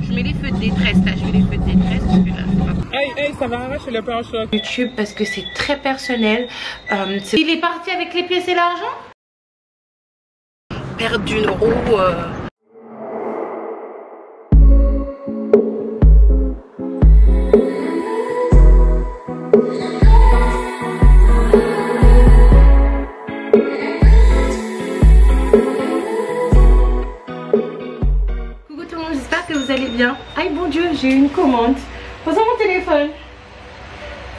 Je mets les feux de détresse là, parce que là, c'est pas bon. Hey, ça va arracher le plan choc. YouTube parce que c'est très personnel. Il est parti avec les pièces et l'argent. Perdre d'une roue. Bien. Aïe bon Dieu, j'ai eu une commande. Posons mon téléphone.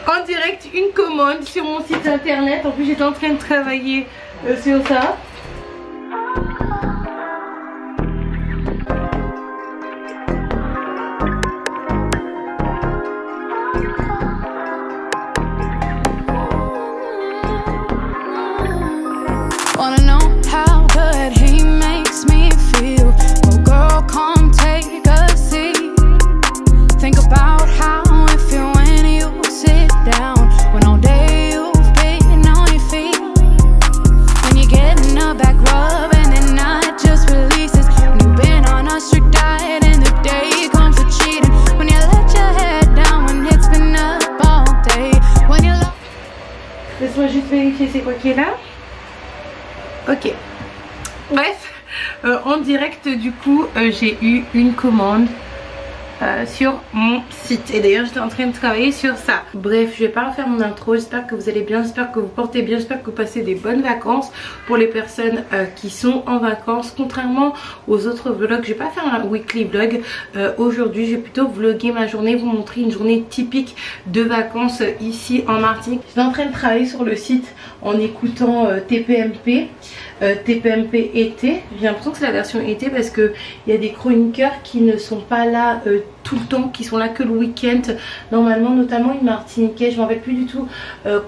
En direct, une commande sur mon site internet. En plus, j'étais en train de travailler sur ça. Laisse-moi juste vérifier c'est quoi qui est là. Ok. Bref, en direct du coup, j'ai eu une commande sur mon site. Et d'ailleurs, j'étais en train de travailler sur ça. Bref, je vais pas refaire mon intro. J'espère que vous allez bien, j'espère que vous portez bien, j'espère que vous passez des bonnes vacances. Pour les personnes qui sont en vacances, contrairement aux autres vlogs, je vais pas faire un weekly vlog. Aujourd'hui, je vais plutôt vlogger ma journée, vous montrer une journée typique de vacances ici en Martinique. Je suis en train de travailler sur le site en écoutant TPMP. TPMP été. J'ai l'impression que c'est la version été parce que il y a des chroniqueurs qui ne sont pas là tout le temps, qui sont là que le week-end normalement, notamment une Martiniquaise, je m'en rappelle plus du tout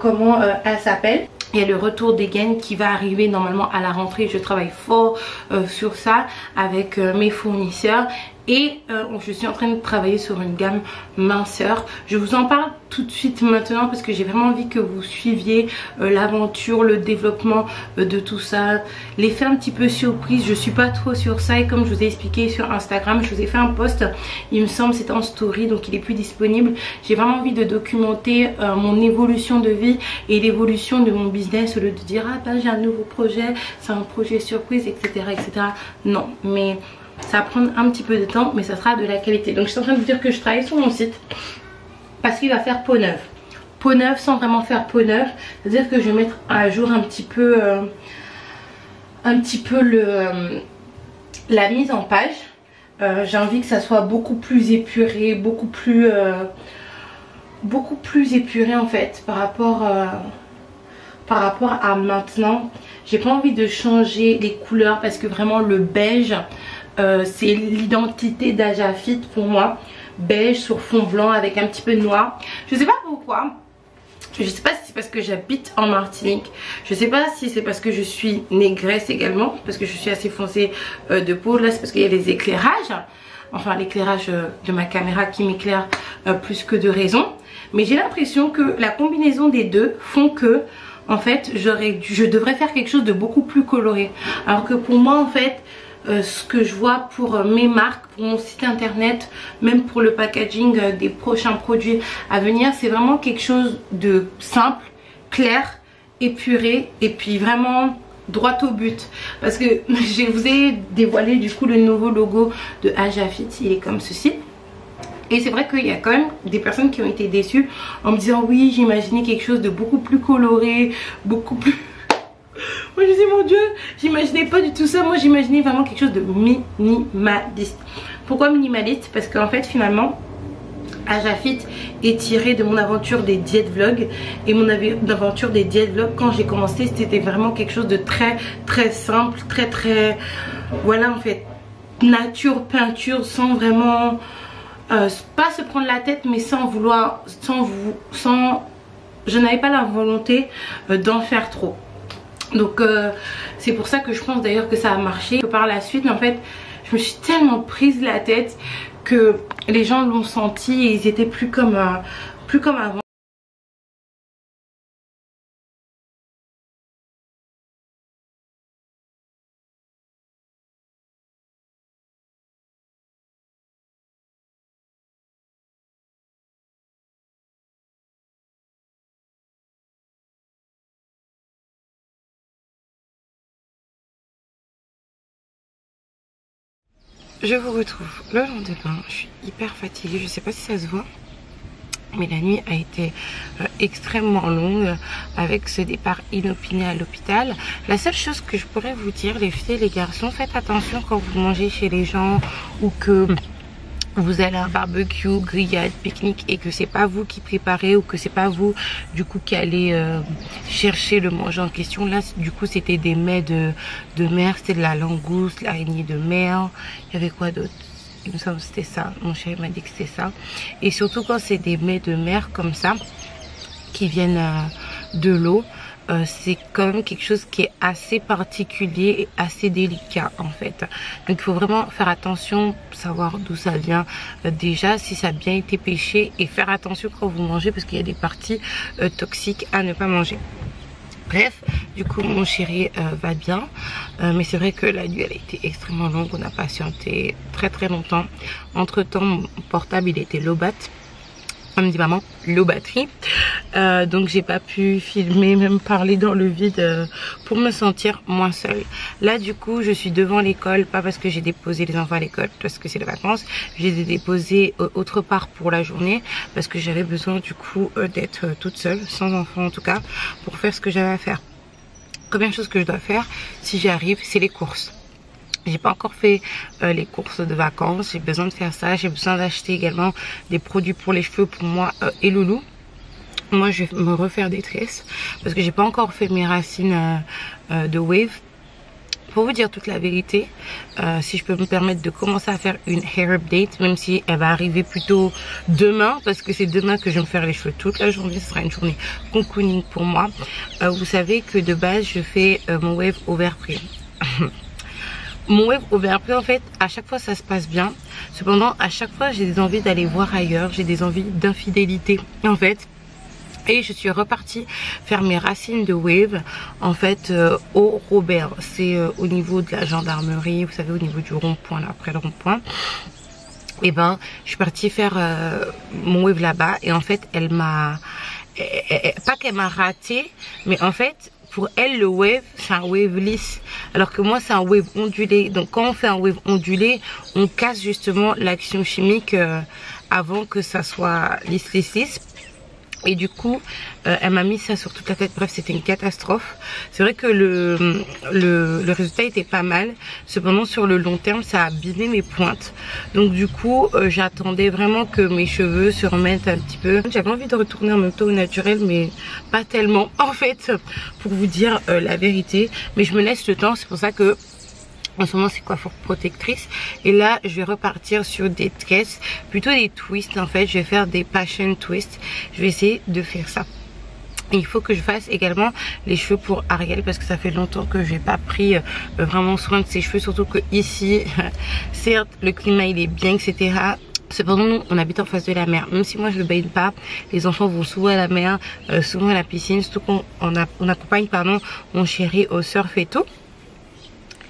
comment elle s'appelle. Il y a le retour des gaines qui va arriver normalement à la rentrée. Je travaille fort sur ça avec mes fournisseurs et je suis en train de travailler sur une gamme minceur. Je vous en parle tout de suite maintenant parce que j'ai vraiment envie que vous suiviez l'aventure, le développement de tout ça. Les faits un petit peu surprise, je suis pas trop sur ça et comme je vous ai expliqué sur Instagram, je vous ai fait un post, il me semble c'est en story donc il est plus disponible. J'ai vraiment envie de documenter mon évolution de vie et l'évolution de mon business au lieu de dire ah ben j'ai un nouveau projet, c'est un projet surprise etc. Non, mais ça va prendre un petit peu de temps mais ça sera de la qualité. Donc je suis en train de vous dire que je travaille sur mon site parce qu'il va faire peau neuve. Peau neuve sans vraiment faire peau neuve, c'est-à-dire que je vais mettre à jour un petit peu la mise en page. J'ai envie que ça soit beaucoup plus épuré, beaucoup plus épuré en fait par rapport à maintenant. J'ai pas envie de changer les couleurs parce que vraiment le beige c'est l'identité d'AjaFit pour moi. Beige sur fond blanc avec un petit peu de noir. Je sais pas pourquoi. Je sais pas si c'est parce que j'habite en Martinique. Je sais pas si c'est parce que je suis négresse également. Parce que je suis assez foncée de peau. Là c'est parce qu'il y a les éclairages. Enfin l'éclairage de ma caméra qui m'éclaire plus que de raison. Mais j'ai l'impression que la combinaison des deux font que en fait je devrais faire quelque chose de beaucoup plus coloré. Alors que pour moi en fait ce que je vois pour mes marques, pour mon site internet, même pour le packaging des prochains produits à venir, c'est vraiment quelque chose de simple, clair, épuré et puis vraiment droit au but. Parce que je vous ai dévoilé du coup le nouveau logo de AjaFit, il est comme ceci. Et c'est vrai qu'il y a quand même des personnes qui ont été déçues en me disant oui j'imaginais quelque chose de beaucoup plus coloré, beaucoup plus... Moi je disais mon Dieu, j'imaginais pas du tout ça, moi j'imaginais vraiment quelque chose de minimaliste. Pourquoi minimaliste? Parce qu'en fait finalement AjaFit est tiré de mon aventure des diet vlogs et mon aventure des diet vlogs quand j'ai commencé c'était vraiment quelque chose de très simple, très voilà en fait nature, peinture sans vraiment... pas se prendre la tête mais sans vouloir je n'avais pas la volonté d'en faire trop donc c'est pour ça que je pense d'ailleurs que ça a marché, que par la suite en fait je me suis tellement prise la tête que les gens l'ont senti et ils étaient plus comme avant. Je vous retrouve le lendemain. Je suis hyper fatiguée, je sais pas si ça se voit, mais la nuit a été extrêmement longue avec ce départ inopiné à l'hôpital. La seule chose que je pourrais vous dire, les filles et les garçons, faites attention quand vous mangez chez les gens ou que vous allez à un barbecue, grillade, pique-nique et que c'est pas vous qui préparez ou que c'est pas vous du coup qui allez chercher le manger en question. Là du coup c'était des mets de mer, c'était de la langouste, l'araignée de mer, il y avait quoi d'autre? Il me semble que c'était ça, mon chef m'a dit que c'était ça. Et surtout quand c'est des mets de mer comme ça qui viennent de l'eau, c'est quand même quelque chose qui est assez particulier et assez délicat en fait. Donc il faut vraiment faire attention, savoir d'où ça vient déjà, si ça a bien été pêché, et faire attention quand vous mangez parce qu'il y a des parties toxiques à ne pas manger. Bref, du coup mon chéri va bien, mais c'est vrai que la nuit elle a été extrêmement longue, on a patienté très longtemps. Entre temps mon portable il était low batterie. Elle me dit maman, low batterie, donc j'ai pas pu filmer, même parler dans le vide pour me sentir moins seule. Là du coup je suis devant l'école, pas parce que j'ai déposé les enfants à l'école parce que c'est les vacances, j'ai déposé autre part pour la journée parce que j'avais besoin du coup d'être toute seule, sans enfant en tout cas, pour faire ce que j'avais à faire. Première chose que je dois faire si j'y arrive, c'est les courses. J'ai pas encore fait les courses de vacances, j'ai besoin de faire ça, j'ai besoin d'acheter également des produits pour les cheveux pour moi et Loulou. Moi je vais me refaire des tresses parce que j'ai pas encore fait mes racines de wave. Pour vous dire toute la vérité, si je peux me permettre de commencer à faire une hair update, même si elle va arriver plutôt demain, parce que c'est demain que je vais me faire les cheveux toute la journée, ce sera une journée cocooning pour moi. Vous savez que de base je fais mon wave overprise. Mon web ouvert, en fait, à chaque fois ça se passe bien. Cependant, à chaque fois j'ai des envies d'aller voir ailleurs, j'ai des envies d'infidélité en fait. Et je suis repartie faire mes racines de wave en fait au Robert. C'est au niveau de la gendarmerie, vous savez, au niveau du rond-point, là, après le rond-point. Et ben, je suis partie faire mon wave là-bas et en fait, elle m'a... Pas qu'elle m'a raté, mais en fait... Pour elle, le wave, c'est un wave lisse, alors que moi, c'est un wave ondulé. Donc, quand on fait un wave ondulé, on casse justement l'action chimique avant que ça soit lisse. Et du coup, elle m'a mis ça sur toute la tête. Bref, c'était une catastrophe. C'est vrai que le résultat était pas mal. Cependant, sur le long terme, ça a abîmé mes pointes. Donc du coup, j'attendais vraiment que mes cheveux se remettent un petit peu. J'avais envie de retourner en même temps au naturel, mais pas tellement. En fait, pour vous dire la vérité. Mais je me laisse le temps. C'est pour ça que... En ce moment c'est coiffure protectrice et là je vais repartir sur des tresses, plutôt des twists en fait, je vais faire des passion twists, je vais essayer de faire ça. Et il faut que je fasse également les cheveux pour Ariel parce que ça fait longtemps que j'ai pas pris vraiment soin de ses cheveux, surtout que ici, certes le climat il est bien etc. Cependant, nous, on habite en face de la mer. Même si moi, je ne baigne pas, les enfants vont souvent à la mer, souvent à la piscine, surtout qu'on accompagne pardon, mon chéri au surf et tout.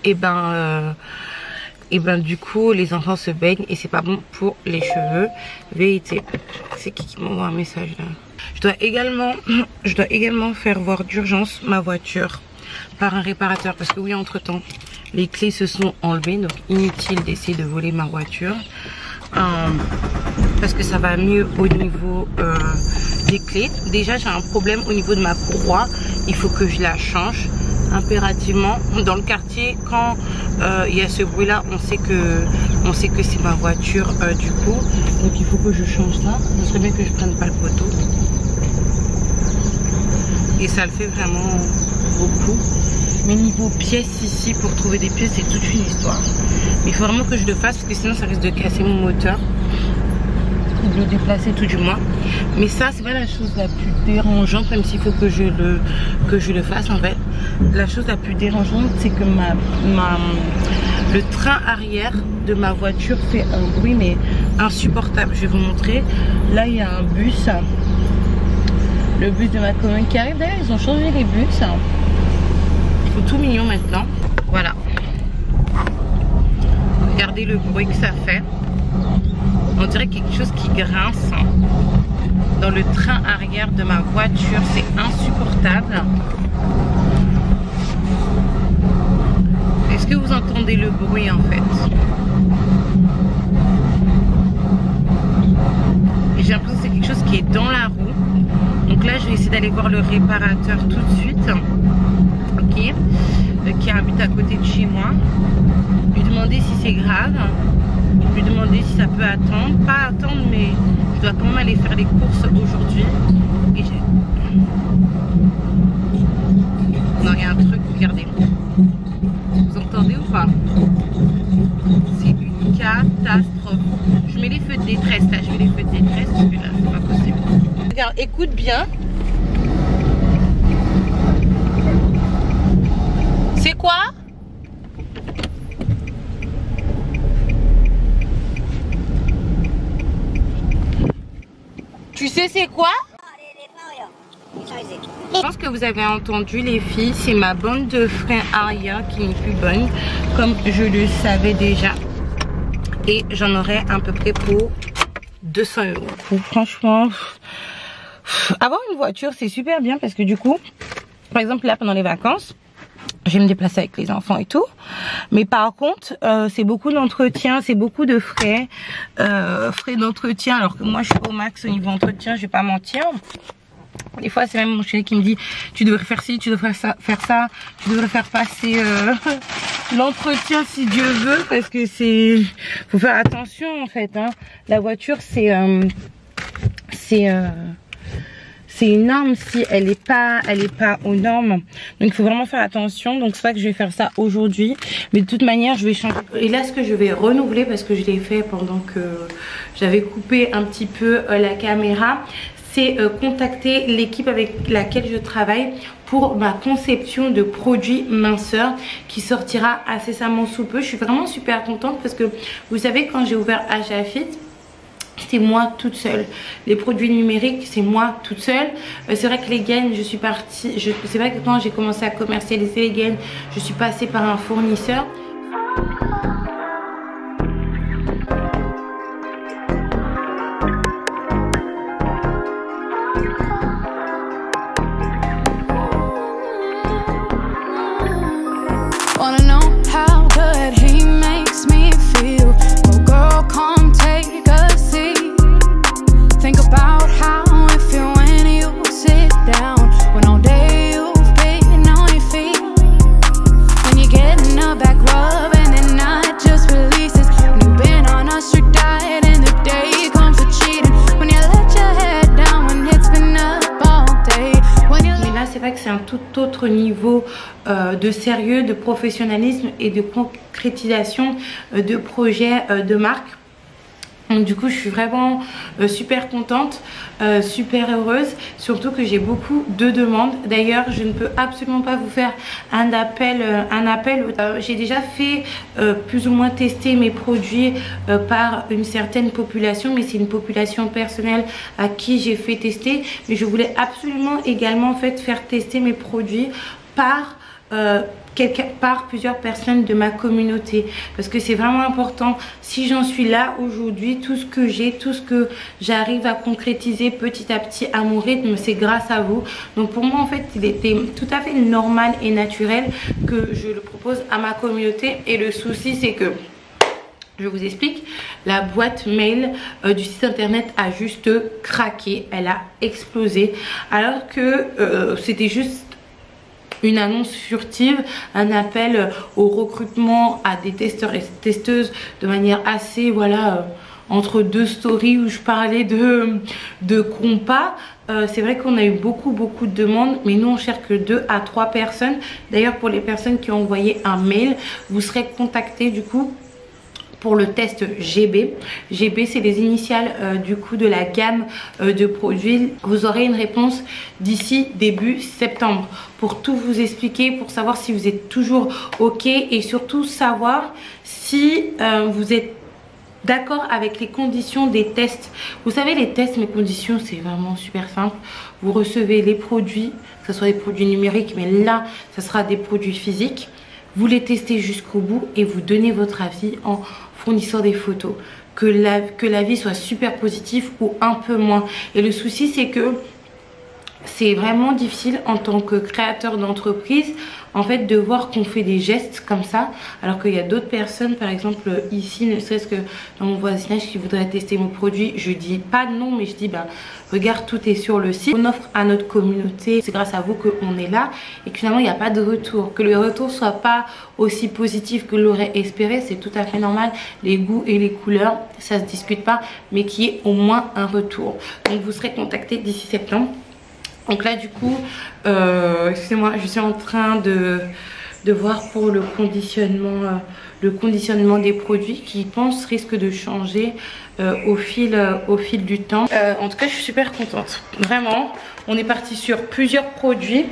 Et ben du coup les enfants se baignent et c'est pas bon pour les cheveux. Vérité. C'est qui m'envoie un message là? Je dois également faire voir d'urgence ma voiture par un réparateur parce que oui, entre temps les clés se sont enlevées, donc inutile d'essayer de voler ma voiture parce que ça va mieux au niveau des clés. Déjà j'ai un problème au niveau de ma courroie, il faut que je la change impérativement. Dans le quartier quand il y a ce bruit là, on sait que c'est ma voiture du coup, donc il faut que je change ça. Ce serait bien que je prenne pas le poteau et ça le fait vraiment beaucoup, mais niveau pièces ici, pour trouver des pièces c'est toute une histoire, mais il faut vraiment que je le fasse parce que sinon ça risque de casser mon moteur ou de le déplacer tout du moins. Mais ça c'est pas la chose la plus dérangeante, même s'il faut que je le fasse en fait. La chose la plus dérangeante c'est que le train arrière de ma voiture fait un bruit mais insupportable. Je vais vous montrer, là il y a un bus, le bus de ma commune qui arrive, d'ailleurs ils ont changé les bus, ils sont tout mignons maintenant. Voilà, regardez le bruit que ça fait, on dirait quelque chose qui grince dans le train arrière de ma voiture, c'est insupportable. Est-ce que vous entendez le bruit en fait? obligée d'aller voir le réparateur tout de suite, ok, qui habite à côté de chez moi, lui demander si c'est grave, lui demander si ça peut attendre, pas attendre, mais je dois quand même aller faire les courses aujourd'hui. Non, il y a un truc, regardez, vous entendez ou pas? C'est une catastrophe. Je mets les feux de détresse là, je mets les feux de détresse parce que là c'est pas possible. Regarde, écoute bien. C'est quoi? Tu sais c'est quoi? Je pense que vous avez entendu les filles, c'est ma bande de freins arrière qui n'est plus bonne, comme je le savais déjà. Et j'en aurai à peu près pour 200 €. Donc, franchement, avoir une voiture c'est super bien parce que du coup, par exemple là pendant les vacances, je vais me déplacer avec les enfants et tout. Mais par contre, c'est beaucoup d'entretien, c'est beaucoup de frais. Frais d'entretien, alors que moi je suis au max au niveau entretien, je vais pas mentir. Des fois, c'est même mon chéri qui me dit tu devrais faire ci, tu devrais faire ça, tu devrais faire passer l'entretien si Dieu veut, parce que c'est, faut faire attention en fait. Hein. La voiture, c'est une norme si elle est pas aux normes. Donc il faut vraiment faire attention. Donc c'est pas que je vais faire ça aujourd'hui, mais de toute manière je vais changer. Et là ce que je vais renouveler parce que je l'ai fait pendant que j'avais coupé un petit peu la caméra. C'est contacter l'équipe avec laquelle je travaille pour ma conception de produits minceurs qui sortira incessamment sous peu. Je suis vraiment super contente parce que vous savez, quand j'ai ouvert AjaFit, c'est moi toute seule. Les produits numériques, c'est moi toute seule. C'est vrai que les gaines, je suis partie. C'est vrai que quand j'ai commencé à commercialiser les gaines, je suis passée par un fournisseur. Niveau de sérieux, de professionnalisme et de concrétisation de projets de marque. Donc, du coup je suis vraiment super contente, super heureuse, surtout que j'ai beaucoup de demandes. D'ailleurs je ne peux absolument pas vous faire un appel. J'ai déjà fait plus ou moins tester mes produits par une certaine population, mais c'est une population personnelle à qui j'ai fait tester. Mais je voulais absolument également en fait faire tester mes produits par plusieurs personnes de ma communauté, parce que c'est vraiment important. Si j'en suis là aujourd'hui, tout ce que j'ai, tout ce que j'arrive à concrétiser petit à petit à mon rythme, c'est grâce à vous. Donc pour moi en fait il était tout à fait normal et naturel que je le propose à ma communauté. Et le souci c'est que, je vous explique, la boîte mail du site internet a juste craqué, elle a explosé, alors que c'était juste une annonce furtive, un appel au recrutement à des testeurs et testeuses de manière assez, voilà, entre deux stories où je parlais de compas. C'est vrai qu'on a eu beaucoup de demandes, mais nous on cherche que 2 à 3 personnes. D'ailleurs pour les personnes qui ont envoyé un mail, vous serez contactés du coup pour le test GB. GB c'est les initiales du coup de la gamme de produits. Vous aurez une réponse d'ici début septembre pour tout vous expliquer, pour savoir si vous êtes toujours ok et surtout savoir si vous êtes d'accord avec les conditions des tests. Vous savez les tests, mes conditions c'est vraiment super simple. Vous recevez les produits, que ce soit des produits numériques, mais là ce sera des produits physiques. Vous les testez jusqu'au bout et vous donnez votre avis en fournissant des photos. Que l'avis soit super positif ou un peu moins. Et le souci c'est que c'est vraiment difficile en tant que créateur d'entreprise, en fait, de voir qu'on fait des gestes comme ça, alors qu'il y a d'autres personnes, par exemple ici, ne serait-ce que dans mon voisinage, qui voudraient tester mon produit. Je dis pas non, mais je dis ben regarde, tout est sur le site, on offre à notre communauté, c'est grâce à vous qu'on est là, et que finalement il n'y a pas de retour, que le retour soit pas aussi positif que l'aurait espéré, c'est tout à fait normal. Les goûts et les couleurs, ça se discute pas, mais qu'il y ait au moins un retour. Donc vous serez contacté d'ici septembre. Donc là du coup, excusez-moi, je suis en train de voir pour le conditionnement des produits qui, je pense, risque de changer au fil du temps. En tout cas, je suis super contente. Vraiment, on est parti sur plusieurs produits,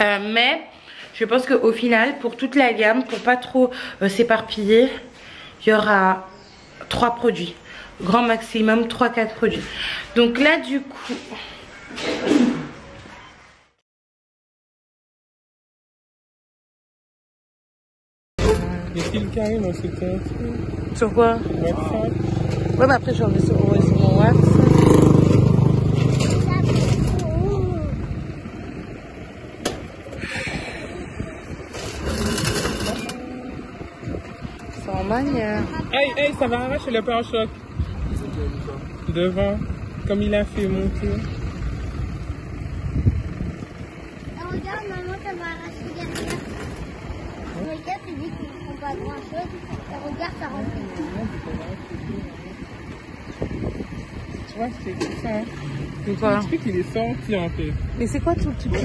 mais je pense qu'au final, pour toute la gamme, pour pas trop s'éparpiller, il y aura 3 produits. Grand maximum 3-4 produits. Donc là du coup... Il y a quelqu'un qui m'a fait ça. Sur quoi? WhatsApp. Ouais, mais après, je vais enlever sur mon WhatsApp. C'est en manière. Hey, hey, ça va arracher le pain en choc. Devant, comme il a fait monter. Regarde, maman, ça va arracher derrière. Regarde, tu dis qu'ils ne font pas grand chose. Et regarde, ça rentre. Tu vois, c'est tout ça. C'est quoi? Le truc, il est sorti en fait. Mais c'est quoi tout petit peu?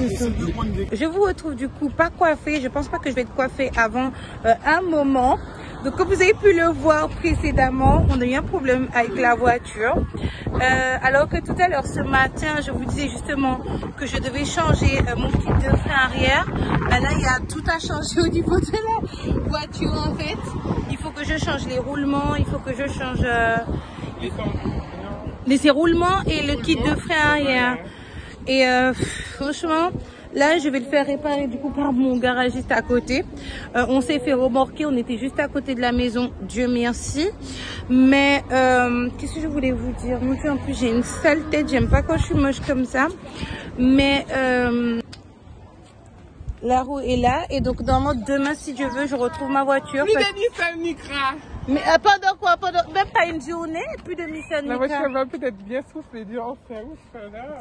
Je vous retrouve du coup pas coiffée. Je pense pas que je vais être coiffée avant un moment. Donc comme vous avez pu le voir précédemment, on a eu un problème avec la voiture. Alors que tout à l'heure ce matin, je vous disais justement que je devais changer mon kit de frein arrière. Ben là, il y a tout à changer au niveau de la voiture en fait. Il faut que je change les roulements, il faut que je change les roulements et le kit de frein arrière. Et franchement... Là, je vais le faire réparer du coup par mon garagiste à côté. On s'est fait remorquer, on était juste à côté de la maison, Dieu merci. Mais qu'est-ce que je voulais vous dire? Moi, en plus, j'ai une sale tête, j'aime pas quand je suis moche comme ça. Mais la roue est là. Et donc, normalement, demain, si Dieu veut, je retrouve ma voiture. Plus de Nissan Micra. Mais pendant quoi? Pendant même pas une journée, plus de Nissan Micra. La voiture va peut-être bien souffler, dire oh, c'est ouf, ça va.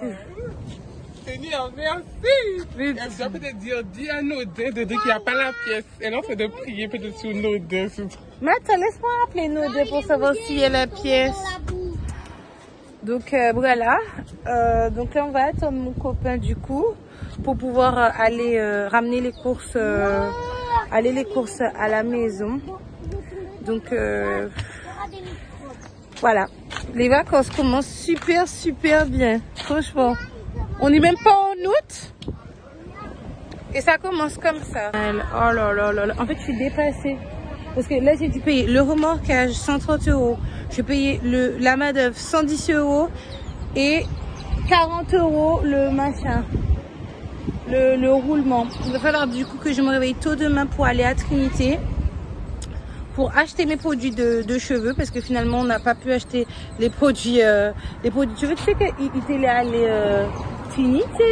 Seigneur, merci. Elle doit peut-être dire, dis à nos deux de dire qu'il n'y a pas la pièce. Elle en fait de prier peut-être sur nos deux. Mais attends, laisse-moi appeler nos deux pour savoir s'il y a la pièce. Donc voilà. Donc là, on va attendre mon copain du coup pour pouvoir aller ramener les courses, à la maison. Donc voilà. Les vacances commencent super, super bien. Franchement. On n'est même pas en août. Et ça commence comme ça. Oh là là là là. En fait, je suis dépassée. Parce que là, j'ai dû payer le remorquage 130 €. Je payais la main d'œuvre 110 € et 40 € le machin. Le roulement. Il va falloir du coup que je me réveille tôt demain pour aller à Trinité. Pour acheter mes produits de cheveux, parce que finalement on n'a pas pu acheter les produits de cheveux. Tu sais qu'il était à Trinité.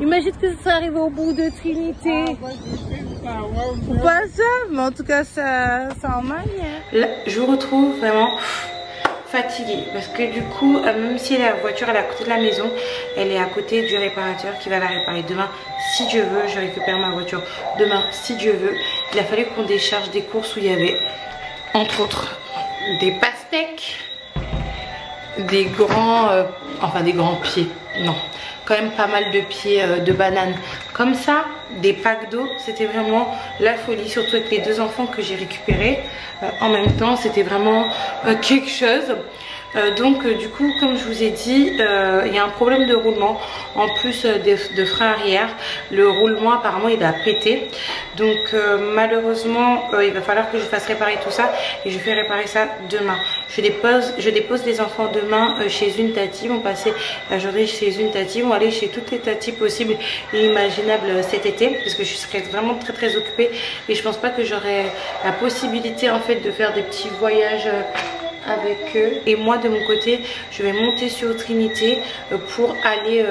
Imagine que ça arrive au bout de Trinité. Ou pas ça, mais en tout cas ça en manière. Là, je vous retrouve vraiment fatiguée, parce que du coup, même si la voiture elle est à côté de la maison, elle est à côté du réparateur qui va la réparer demain. Si Dieu veut, je récupère ma voiture demain, si Dieu veut. Il a fallu qu'on décharge des courses où il y avait, entre autres, des pastèques, des grands pieds, non, quand même pas mal de pieds de bananes, comme ça, des packs d'eau. C'était vraiment la folie, surtout avec les 2 enfants que j'ai récupérés en même temps, c'était vraiment quelque chose. Donc du coup, comme je vous ai dit, il y a un problème de roulement en plus de frein arrière. Le roulement apparemment il a pété, donc malheureusement il va falloir que je fasse réparer tout ça, et je fais réparer ça demain. Je dépose les enfants demain chez une tati. Ils vont passer la journée chez une tati, ils vont aller chez toutes les tatis possibles et imaginables cet été, parce que je serai vraiment très très occupée, et je pense pas que j'aurai la possibilité en fait de faire des petits voyages avec eux. Et moi de mon côté je vais monter sur Trinité pour aller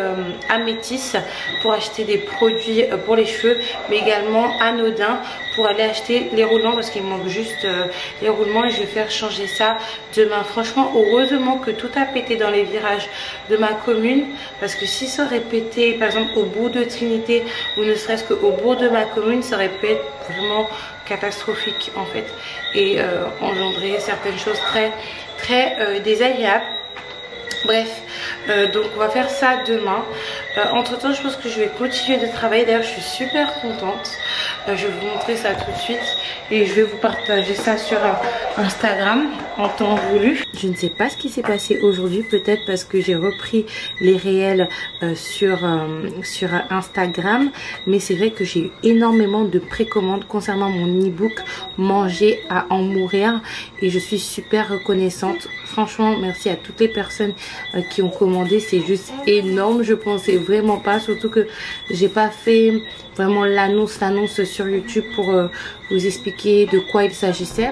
à Métis pour acheter des produits pour les cheveux, mais également à Nodin pour aller acheter les roulements parce qu'il manque juste les roulements, et je vais faire changer ça demain. Franchement, heureusement que tout a pété dans les virages de ma commune, parce que si ça aurait pété par exemple au bout de Trinité ou ne serait-ce qu'au bout de ma commune, ça aurait pu être vraiment catastrophique en fait, et engendrer certaines choses très désagréables. Bref, donc on va faire ça demain. Entre temps je pense que je vais continuer de travailler. D'ailleurs je suis super contente. Je vais vous montrer ça tout de suite et je vais vous partager ça sur Instagram en temps voulu. Je ne sais pas ce qui s'est passé aujourd'hui, peut-être parce que j'ai repris les réels sur Instagram, mais c'est vrai que j'ai eu énormément de précommandes concernant mon e-book Manger à en mourir, et je suis super reconnaissante. Franchement merci à toutes les personnes qui ont commandé, c'est juste énorme. Je pensais vraiment pas, surtout que j'ai pas fait vraiment l'annonce sur YouTube pour vous expliquer de quoi il s'agissait.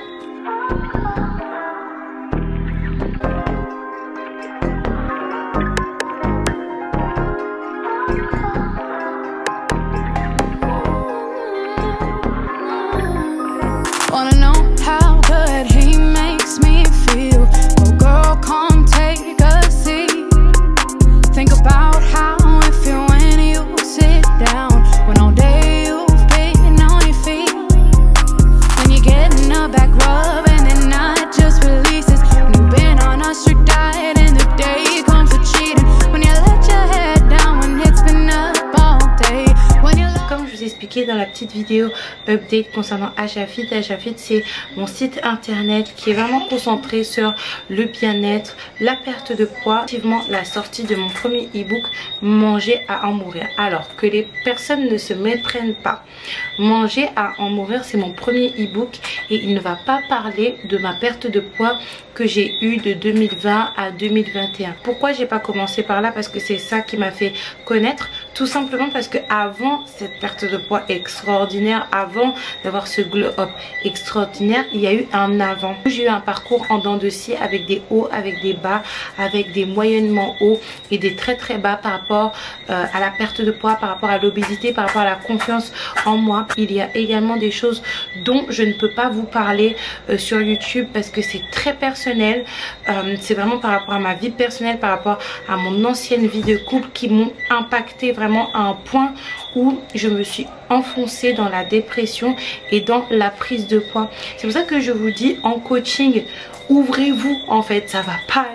Dans la petite vidéo update concernant AjaFit. AjaFit c'est mon site internet qui est vraiment concentré sur le bien-être, la perte de poids, effectivement la sortie de mon premier ebook Manger à en mourir. Alors que les personnes ne se méprennent pas, Manger à en mourir c'est mon premier ebook et il ne va pas parler de ma perte de poids que j'ai eu de 2020 à 2021. Pourquoi j'ai pas commencé par là? Parce que c'est ça qui m'a fait connaître, tout simplement parce que avant cette perte de poids extraordinaire, avant d'avoir ce glow up extraordinaire, il y a eu un avant. J'ai eu un parcours en dents de scie avec des hauts, avec des bas, avec des moyennement hauts et des très très bas par rapport à la perte de poids, par rapport à l'obésité, par rapport à la confiance en moi. Il y a également des choses dont je ne peux pas vous parler sur YouTube parce que c'est très personnel. C'est vraiment par rapport à ma vie personnelle, par rapport à mon ancienne vie de couple, qui m'ont impacté vraiment à un point où je me suis enfoncée dans la dépression et dans la prise de poids. C'est pour ça que je vous dis en coaching, ouvrez-vous en fait, ça va pas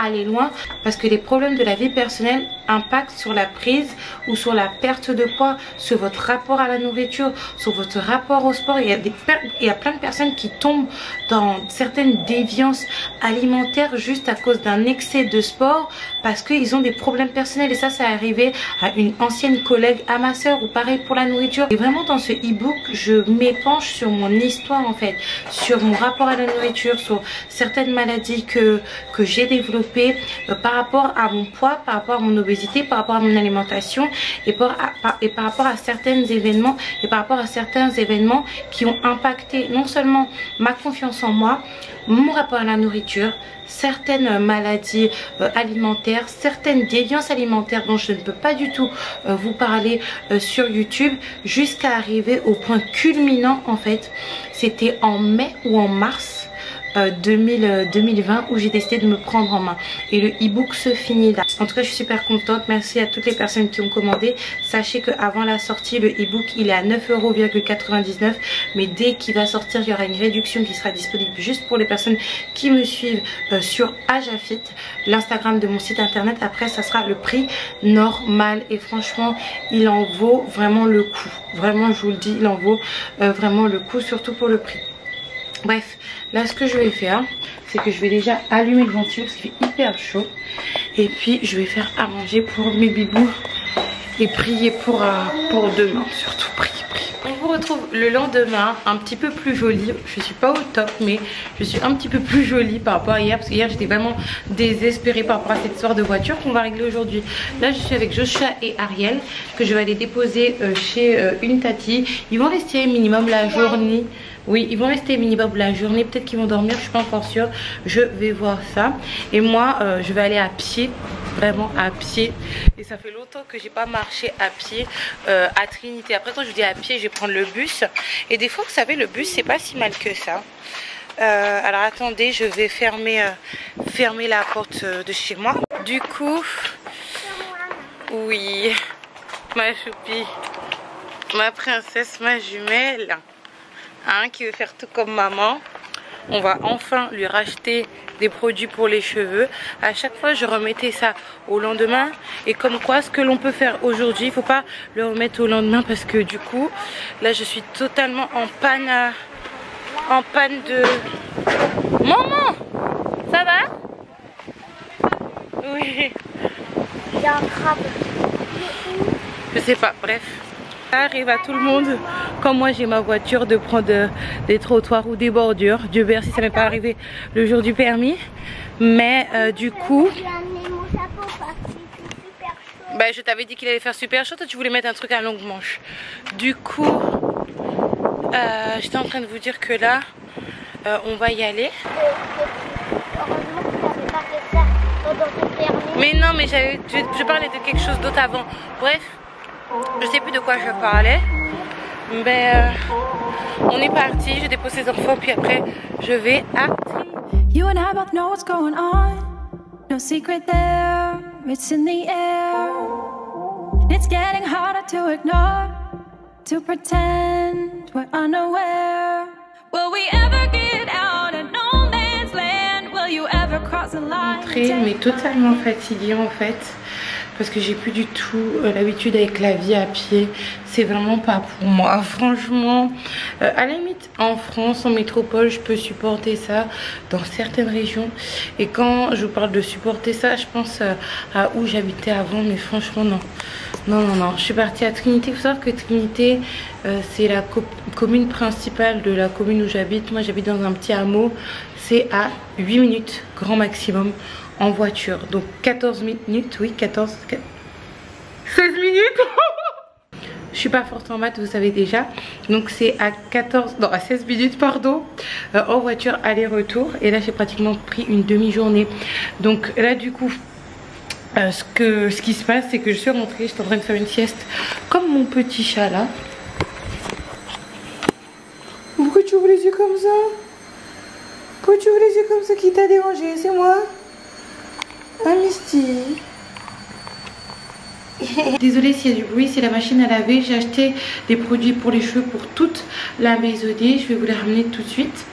aller loin, parce que les problèmes de la vie personnelle impactent sur la prise ou sur la perte de poids, sur votre rapport à la nourriture, sur votre rapport au sport. Il y a plein de personnes qui tombent dans certaines déviances alimentaires juste à cause d'un excès de sport parce qu'ils ont des problèmes personnels, et ça est arrivé à une ancienne collègue, à ma soeur, ou pareil pour la nourriture. Et vraiment dans ce e-book je m'épanche sur mon histoire en fait, sur mon rapport à la nourriture, sur certaines maladies que j'ai développées par rapport à mon poids, par rapport à mon obésité, par rapport à mon alimentation, et par rapport à certains événements qui ont impacté non seulement ma confiance en moi, mon rapport à la nourriture, certaines maladies alimentaires, certaines déviances alimentaires dont je ne peux pas du tout vous parler sur YouTube, jusqu'à arriver au point culminant en fait. C'était en mai ou en mars 2020 où j'ai décidé de me prendre en main, et le e-book se finit là. En tout cas je suis super contente, merci à toutes les personnes qui ont commandé. Sachez qu'avant la sortie le e-book il est à 9,99€, mais dès qu'il va sortir il y aura une réduction qui sera disponible juste pour les personnes qui me suivent sur AjaFit, l'Instagram de mon site internet. Après ça sera le prix normal, et franchement il en vaut vraiment le coup, vraiment je vous le dis, il en vaut vraiment le coup, surtout pour le prix. Bref, là ce que je vais faire, c'est que je vais déjà allumer le ventilo parce qu'il fait hyper chaud. Et puis je vais faire à manger pour mes bibous et prier pour demain. Surtout prier. On vous retrouve le lendemain un petit peu plus jolie. Je suis pas au top mais je suis un petit peu plus jolie par rapport à hier, parce que hier j'étais vraiment désespérée par rapport à cette histoire de voiture qu'on va régler aujourd'hui. Là je suis avec Joshua et Ariel que je vais aller déposer chez une tati. Ils vont rester minimum la journée. Oui, ils vont rester mini-bas pour la journée. Peut-être qu'ils vont dormir, je suis pas encore sûre. Je vais voir ça. Et moi, je vais aller à pied. Vraiment à pied. Et ça fait longtemps que j'ai pas marché à pied à Trinité. Après, quand je vous dis à pied, je vais prendre le bus. Et des fois, vous savez, le bus, c'est pas si mal que ça. Alors, attendez, je vais fermer la porte de chez moi. Du coup... Oui, ma choupie, ma princesse, ma jumelle, hein, qui veut faire tout comme maman. On va enfin lui racheter des produits pour les cheveux. À chaque fois, je remettais ça au lendemain. Et comme quoi, ce que l'on peut faire aujourd'hui, il ne faut pas le remettre au lendemain parce que du coup, là, je suis totalement en panne de... Maman, ça va? Oui. Il y a un crabe. Je sais pas, bref. Ça arrive à tout le monde. Comme moi j'ai ma voiture, de prendre des trottoirs ou des bordures. Dieu merci, ça m'est pas arrivé le jour du permis. Mais du coup... Bah, je t'avais dit qu'il allait faire super chaud. Toi tu voulais mettre un truc à longue manche. Du coup... j'étais en train de vous dire que là... on va y aller. Mais non, mais je parlais de quelque chose d'autre avant. Bref, je sais plus de quoi je parlais. Mais on est parti, je dépose les enfants, puis après je vais à... You and I both know what's going on. No secret there, it's in the air. It's getting harder to ignore, to pretend we're unaware. Will we ever get out and know? Mais totalement fatiguée en fait parce que j'ai plus du tout l'habitude avec la vie à pied. C'est vraiment pas pour moi franchement. À la limite en France, en métropole, je peux supporter ça dans certaines régions. Et quand je vous parle de supporter ça, je pense à où j'habitais avant. Mais franchement non. Non, je suis partie à Trinité. Il faut savoir que Trinité, c'est la commune principale de la commune où j'habite. Moi j'habite dans un petit hameau. C'est à 8 minutes grand maximum en voiture. Donc 14 minutes, oui 16 minutes. Je suis pas forte en maths, vous savez déjà. Donc c'est à 16 minutes pardon, en voiture aller-retour. Et là j'ai pratiquement pris une demi-journée. Donc là du coup... ce qui se passe, c'est que je suis rentrée, j'étais en train de faire une sieste comme mon petit chat là. Pourquoi tu ouvres les yeux comme ça? Pourquoi tu ouvres les yeux comme ça? Qui t'a dérangé? C'est moi, ah, Misty. Désolée s'il y a du bruit, c'est la machine à laver. J'ai acheté des produits pour les cheveux pour toute la maisonnée. Je vais vous les ramener tout de suite.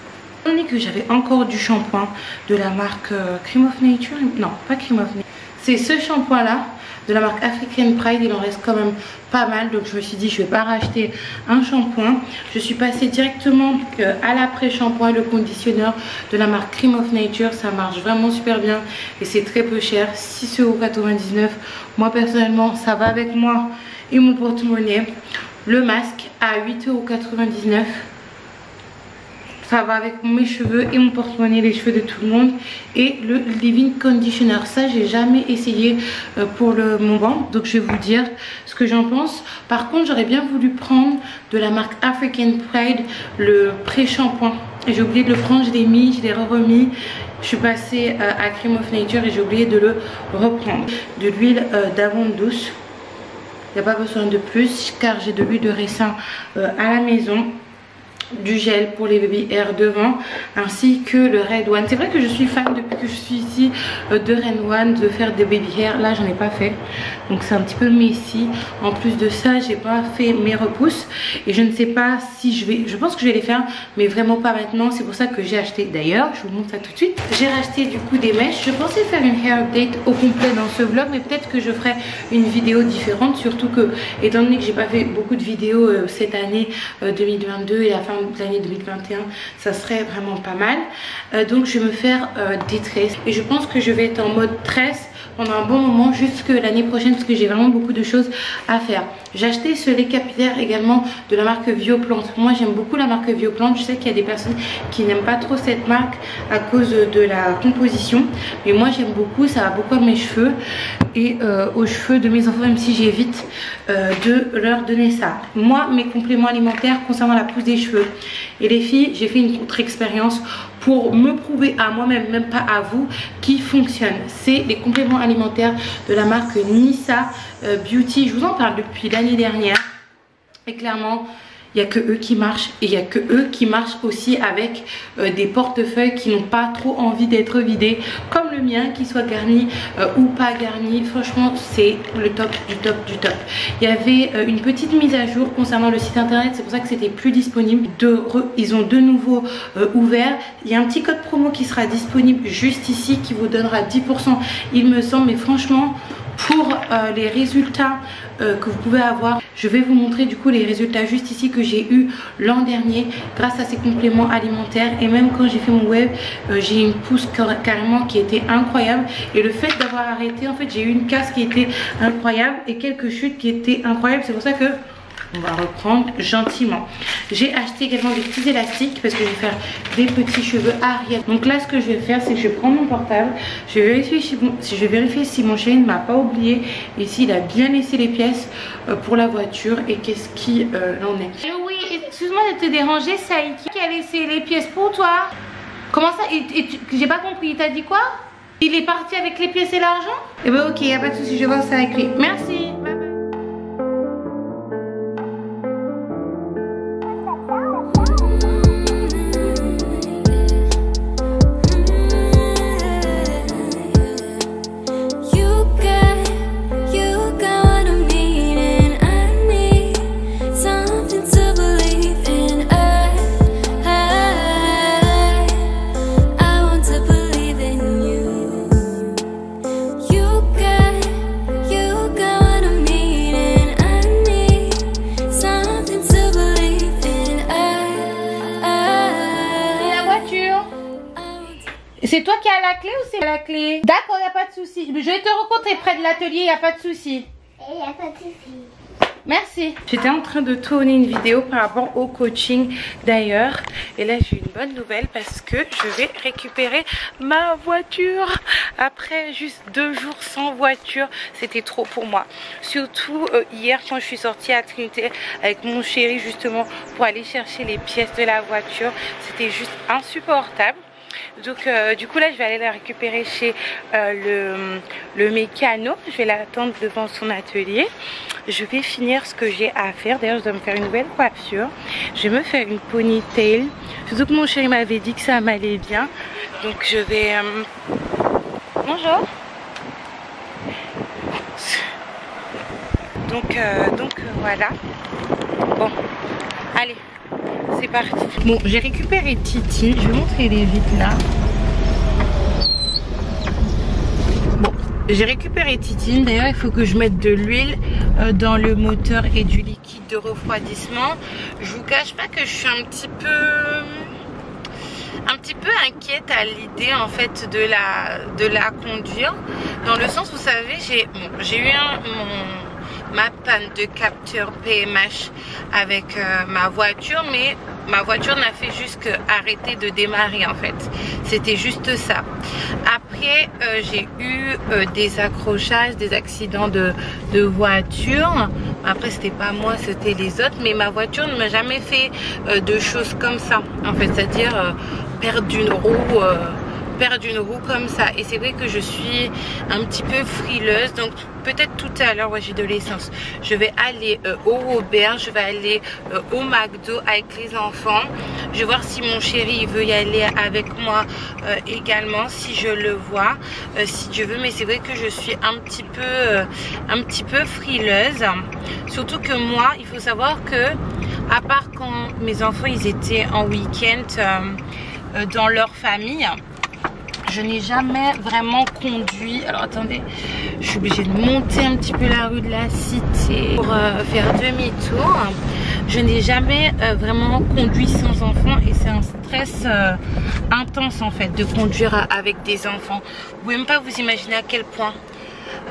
Que j'avais encore du shampoing de la marque Cream of Nature. Non, pas Cream of Nature. C'est ce shampoing là de la marque African Pride. Il en reste quand même pas mal. Donc je me suis dit je vais pas racheter un shampoing. Je suis passée directement à l'après-shampoing, le conditionneur de la marque Cream of Nature. Ça marche vraiment super bien et c'est très peu cher, 6,99 €. Moi personnellement ça va avec moi et mon porte-monnaie. Le masque à 8,99 €. Ça va avec mes cheveux et mon porte-monnaie, les cheveux de tout le monde. Et le Living Conditioner, ça j'ai jamais essayé pour mon ventre. Donc je vais vous dire ce que j'en pense. Par contre j'aurais bien voulu prendre de la marque African Pride le pré-shampoing. J'ai oublié de le prendre, je l'ai mis, je l'ai remis. Je suis passée à Cream of Nature et j'ai oublié de le reprendre. De l'huile d'amande douce. Il n'y a pas besoin de plus car j'ai de l'huile de raisin à la maison. Du gel pour les baby hair devant ainsi que le Red One. C'est vrai que je suis fan depuis que je suis ici de Red One, de faire des baby hair. Là j'en ai pas fait donc c'est un petit peu messy. En plus de ça j'ai pas fait mes repousses et je ne sais pas si je pense que je vais les faire mais vraiment pas maintenant. C'est pour ça que j'ai acheté, d'ailleurs je vous montre ça tout de suite, j'ai racheté du coup des mèches. Je pensais faire une hair update au complet dans ce vlog mais peut-être que je ferai une vidéo différente, surtout que étant donné que j'ai pas fait beaucoup de vidéos cette année 2022 et la fin de l'année 2021, ça serait vraiment pas mal. Donc je vais me faire des tresses et je pense que je vais être en mode tresse pendant un bon moment jusque l'année prochaine parce que j'ai vraiment beaucoup de choses à faire. J'ai acheté ce lait capillaire également de la marque VioPlante. Moi j'aime beaucoup la marque VioPlante. Je sais qu'il y a des personnes qui n'aiment pas trop cette marque à cause de la composition, mais moi j'aime beaucoup, ça va beaucoup à mes cheveux et aux cheveux de mes enfants, même si j'évite de leur donner ça. Moi, mes compléments alimentaires concernant la pousse des cheveux, et les filles, j'ai fait une contre-expérience pour me prouver à moi-même, même pas à vous, qui fonctionne. C'est les compléments alimentaires de la marque Nissa Beauty. Je vous en parle depuis l'année dernière et clairement, il n'y a que eux qui marchent, et il n'y a que eux qui marchent aussi avec des portefeuilles qui n'ont pas trop envie d'être vidés, comme le mien, qu'il soit garni ou pas garni. Franchement, c'est le top du top du top. Il y avait une petite mise à jour concernant le site internet, c'est pour ça que c'était plus disponible. Ils ont de nouveau ouvert. Il y a un petit code promo qui sera disponible juste ici qui vous donnera 10%, il me semble, mais franchement, pour les résultats que vous pouvez avoir, je vais vous montrer du coup les résultats juste ici que j'ai eu l'an dernier grâce à ces compléments alimentaires. Et même quand j'ai fait mon web, j'ai eu une pousse carrément qui était incroyable, et le fait d'avoir arrêté, en fait, j'ai eu une casse qui était incroyable et quelques chutes qui étaient incroyables. C'est pour ça que on va reprendre gentiment. J'ai acheté également des petits élastiques parce que je vais faire des petits cheveux arrière. Donc là, ce que je vais faire, c'est que je prends mon portable, je vais vérifier si mon chéri ne m'a pas oublié et s'il a bien laissé les pièces pour la voiture et qu'est-ce qu'il en est. Allô, oui, excuse-moi de te déranger, Saïki qui a laissé les pièces pour toi. Comment ça? J'ai pas compris, t'as dit quoi? Il est parti avec les pièces et l'argent? Eh ben ok, y a pas de souci, je vais voir ça avec lui. Merci. C'est toi qui as la clé ou c'est la clé? D'accord, il n'y a pas de souci. Je vais te rencontrer près de l'atelier, il n'y a pas de souci. Il n'y a pas de souci. Merci. J'étais en train de tourner une vidéo par rapport au coaching d'ailleurs. Et là, j'ai une bonne nouvelle parce que je vais récupérer ma voiture. Après juste 2 jours sans voiture, c'était trop pour moi. Surtout hier quand je suis sortie à Trinité avec mon chéri justement pour aller chercher les pièces de la voiture. C'était juste insupportable. Donc du coup là je vais aller la récupérer chez le mécano. Je vais l'attendre devant son atelier. Je vais finir ce que j'ai à faire. D'ailleurs je dois me faire une nouvelle coiffure. Je vais me faire une ponytail. Surtout que mon chéri m'avait dit que ça m'allait bien. Donc je vais... Bonjour. Donc voilà. Bon, allez. C'est parti. Bon, j'ai récupéré Titi. Je vais montrer les vitres là. Bon, j'ai récupéré Titi. D'ailleurs, il faut que je mette de l'huile dans le moteur et du liquide de refroidissement. Je vous cache pas que je suis un petit peu inquiète à l'idée en fait de la conduire. Dans le sens, vous savez, j'ai eu ma panne de capteur PMH avec ma voiture, mais ma voiture n'a fait juste qu'arrêter de démarrer en fait. C'était juste ça. Après j'ai eu des accrochages, des accidents de voiture. Après c'était pas moi, c'était les autres, mais ma voiture ne m'a jamais fait de choses comme ça en fait, c'est-à-dire perdre une roue comme ça. Et c'est vrai que je suis un petit peu frileuse, donc peut-être tout à l'heure, ouais, j'ai de l'essence. Je vais aller au Robert, je vais aller au McDo avec les enfants. Je vais voir si mon chéri il veut y aller avec moi également, si je le vois, si Dieu veut. Mais c'est vrai que je suis un petit peu frileuse, surtout que moi, il faut savoir que à part quand mes enfants ils étaient en week-end dans leur famille, je n'ai jamais vraiment conduit. Alors attendez, je suis obligée de monter un petit peu la rue de la Cité pour faire demi-tour. Je n'ai jamais vraiment conduit sans enfant et c'est un stress intense en fait de conduire avec des enfants. Vous pouvez même pas vous imaginer à quel point.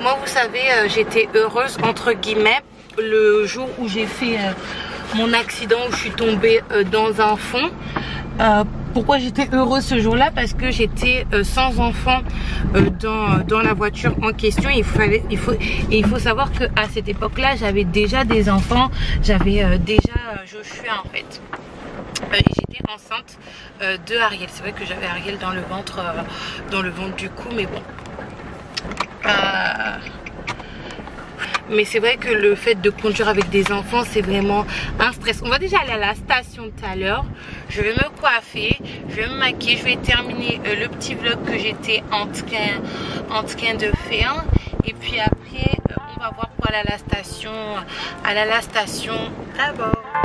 Moi vous savez, j'étais heureuse entre guillemets le jour où j'ai fait mon accident, où je suis tombée dans un fond. Pourquoi j'étais heureuse ce jour-là? Parce que j'étais sans enfant dans la voiture en question. Il faut savoir qu'à cette époque-là, j'avais déjà des enfants. J'avais déjà Joshua en fait. J'étais enceinte de Ariel. C'est vrai que j'avais Ariel dans le ventre du cou, mais bon. Mais c'est vrai que le fait de conduire avec des enfants, c'est vraiment un stress. On va déjà aller à la station tout à l'heure. Je vais me coiffer, je vais me maquiller, je vais terminer le petit vlog que j'étais en train de faire. Et puis après, on va voir pour aller à la station. Aller à la station d'abord.